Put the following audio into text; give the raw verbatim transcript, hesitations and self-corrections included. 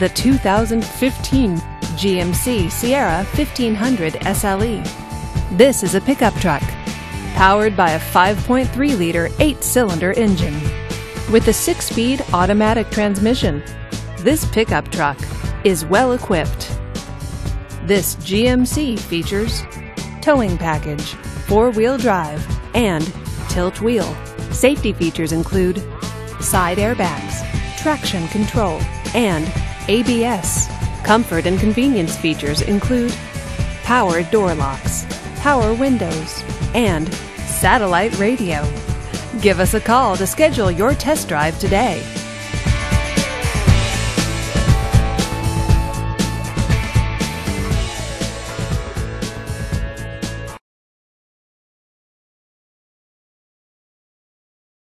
The two thousand fifteen G M C Sierra fifteen hundred S L E. This is a pickup truck powered by a five point three liter eight cylinder engine with a six speed automatic transmission. This pickup truck is well equipped. This G M C features towing package, four wheel drive, and tilt wheel. Safety features include side airbags, traction control, and A B S. Comfort and convenience features include power door locks, power windows, and satellite radio. Give us a call to schedule your test drive today.